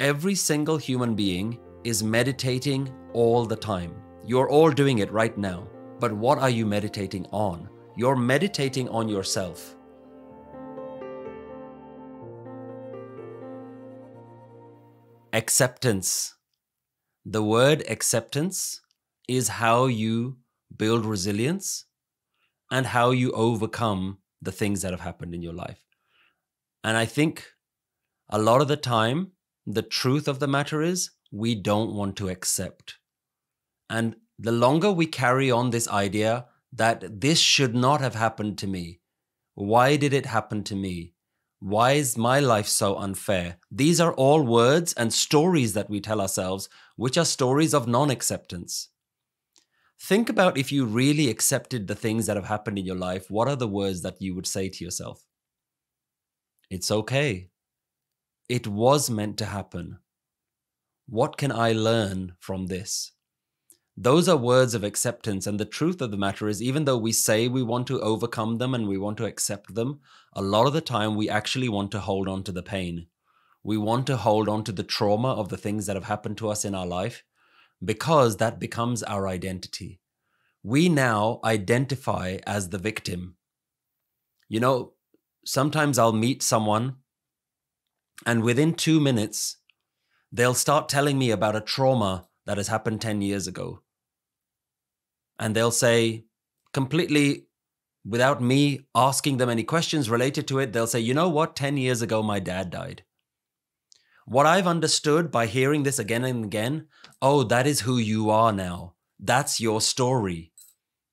Every single human being is meditating all the time. You're all doing it right now. But what are you meditating on? You're meditating on yourself. Acceptance. The word acceptance is how you build resilience and how you overcome the things that have happened in your life. And I think a lot of the time, the truth of the matter is we don't want to accept. And the longer we carry on this idea that this should not have happened to me. Why did it happen to me? Why is my life so unfair? These are all words and stories that we tell ourselves, which are stories of non-acceptance. Think about if you really accepted the things that have happened in your life, what are the words that you would say to yourself? It's okay. It was meant to happen. What can I learn from this? Those are words of acceptance, and the truth of the matter is, even though we say we want to overcome them and we want to accept them, a lot of the time we actually want to hold on to the pain. We want to hold on to the trauma of the things that have happened to us in our life, because that becomes our identity. We now identify as the victim. You know, sometimes I'll meet someone and within 2 minutes, they'll start telling me about a trauma that has happened 10 years ago. And they'll say, completely without me asking them any questions related to it, they'll say, you know what, 10 years ago, my dad died. What I've understood by hearing this again and again, oh, that is who you are now. That's your story.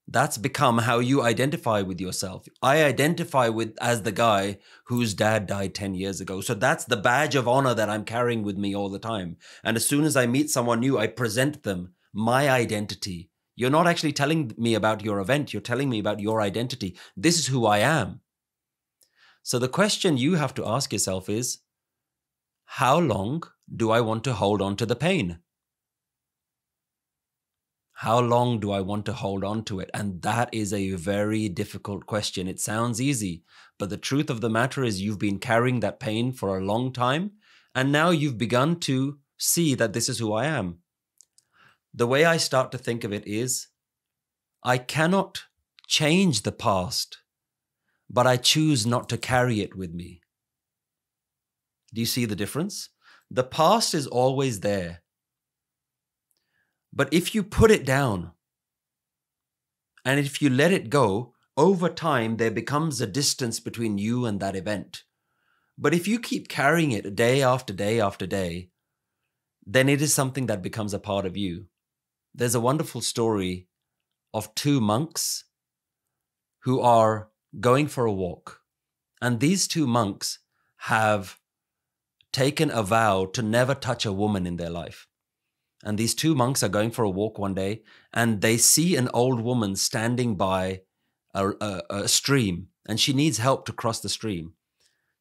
That's become how you identify with yourself. I identify as the guy whose dad died 10 years ago. So that's the badge of honor that I'm carrying with me all the time. And as soon as I meet someone new, I present them my identity. You're not actually telling me about your event. You're telling me about your identity. This is who I am. So the question you have to ask yourself is, how long do I want to hold on to the pain? How long do I want to hold on to it? And that is a very difficult question. It sounds easy, but the truth of the matter is you've been carrying that pain for a long time, and now you've begun to see that this is who I am. The way I start to think of it is, I cannot change the past, but I choose not to carry it with me. Do you see the difference? The past is always there. But if you put it down and if you let it go, over time, there becomes a distance between you and that event. But if you keep carrying it day after day after day, then it is something that becomes a part of you. There's a wonderful story of two monks who are going for a walk. And these two monks have taken a vow to never touch a woman in their life. And these two monks are going for a walk one day and they see an old woman standing by a stream and she needs help to cross the stream.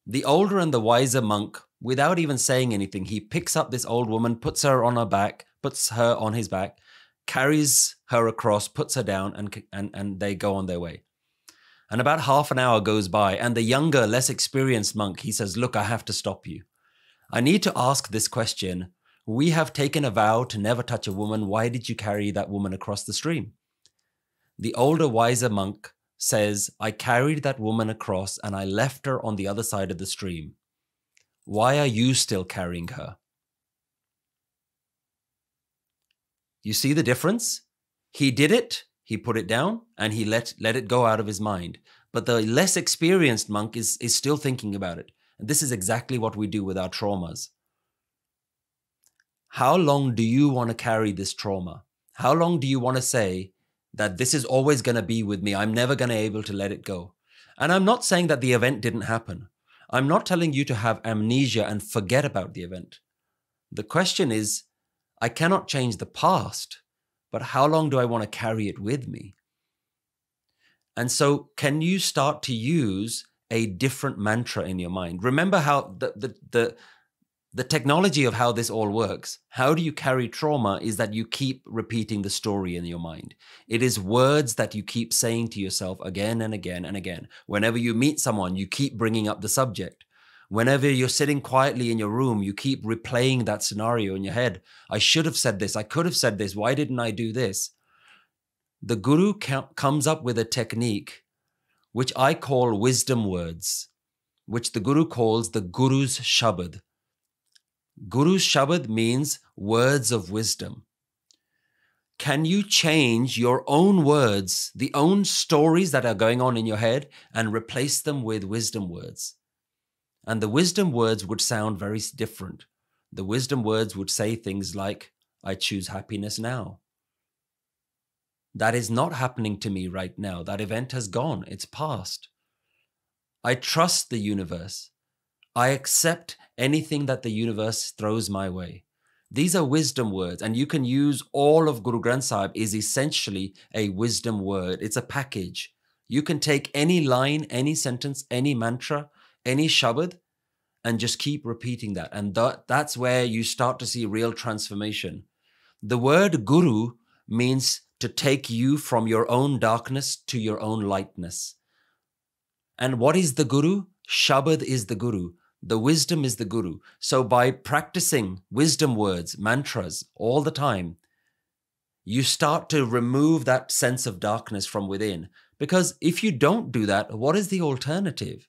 The older and the wiser monk, without even saying anything, he picks up this old woman, puts her on his back, carries her across, puts her down and they go on their way. And about half an hour goes by and the younger, less experienced monk, he says, look, I have to stop you. I need to ask this question. We have taken a vow to never touch a woman. Why did you carry that woman across the stream? The older, wiser monk says, I carried that woman across and I left her on the other side of the stream. Why are you still carrying her? You see the difference? He did it, he put it down, and he let it go out of his mind. But the less experienced monk is still thinking about it. And this is exactly what we do with our traumas. How long do you want to carry this trauma? How long do you want to say that this is always going to be with me? I'm never going to be able to let it go. And I'm not saying that the event didn't happen. I'm not telling you to have amnesia and forget about the event. The question is, I cannot change the past, but how long do I want to carry it with me? And so can you start to use a different mantra in your mind? Remember how the technology of how this all works, how do you carry trauma, is that you keep repeating the story in your mind. It is words that you keep saying to yourself again and again and again. Whenever you meet someone, you keep bringing up the subject. Whenever you're sitting quietly in your room, you keep replaying that scenario in your head. I should have said this. I could have said this. Why didn't I do this? The Guru comes up with a technique, which I call wisdom words, which the Guru calls the Guru's Shabad. Guru's Shabad means words of wisdom. Can you change your own words, the own stories that are going on in your head, and replace them with wisdom words? And the wisdom words would sound very different. The wisdom words would say things like, I choose happiness now. That is not happening to me right now. That event has gone. It's past. I trust the universe. I accept anything that the universe throws my way. These are wisdom words, and you can use all of Guru Granth Sahib is essentially a wisdom word. It's a package. You can take any line, any sentence, any mantra, any Shabad, and just keep repeating that. And that's where you start to see real transformation. The word Guru means to take you from your own darkness to your own lightness. And what is the Guru? Shabad is the Guru. The wisdom is the Guru. So by practicing wisdom words, mantras all the time, you start to remove that sense of darkness from within. Because if you don't do that, what is the alternative?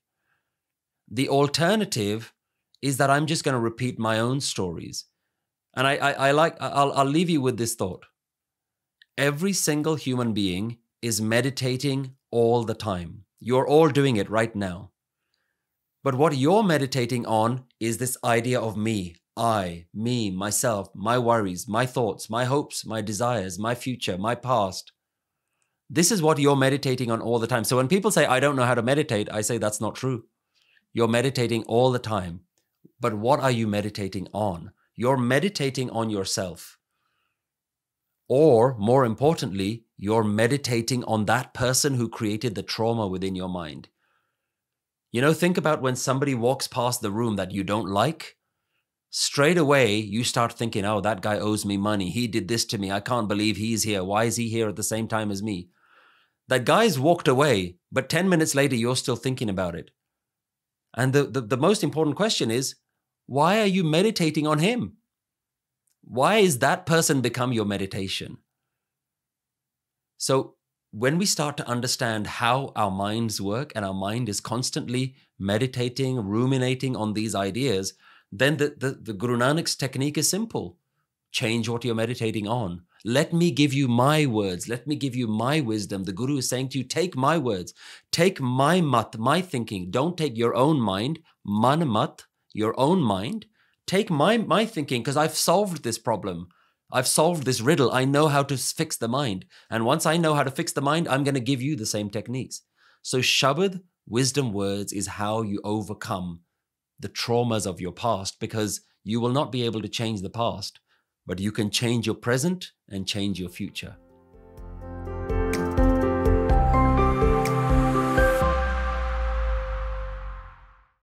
The alternative is that I'm just going to repeat my own stories. And I'll leave you with this thought. Every single human being is meditating all the time. You're all doing it right now. But what you're meditating on is this idea of me, I, me, myself, my worries, my thoughts, my hopes, my desires, my future, my past. This is what you're meditating on all the time. So when people say, I don't know how to meditate, I say that's not true. You're meditating all the time. But what are you meditating on? You're meditating on yourself. Or more importantly, you're meditating on that person who created the trauma within your mind. You know, think about when somebody walks past the room that you don't like. Straight away, you start thinking, oh, that guy owes me money. He did this to me. I can't believe he's here. Why is he here at the same time as me? That guy's walked away, but 10 minutes later, you're still thinking about it. And the most important question is, why are you meditating on him? Why is that person become your meditation? So when we start to understand how our minds work and our mind is constantly meditating, ruminating on these ideas, then the Guru Nanak's technique is simple. Change what you're meditating on. Let me give you my words. Let me give you my wisdom. The Guru is saying to you, take my words. Take my mat, my thinking. Don't take your own mind, man mat, your own mind. Take my thinking, because I've solved this problem. I've solved this riddle. I know how to fix the mind. And once I know how to fix the mind, I'm going to give you the same techniques. So Shabad, wisdom words, is how you overcome the traumas of your past, because you will not be able to change the past, but you can change your present and change your future.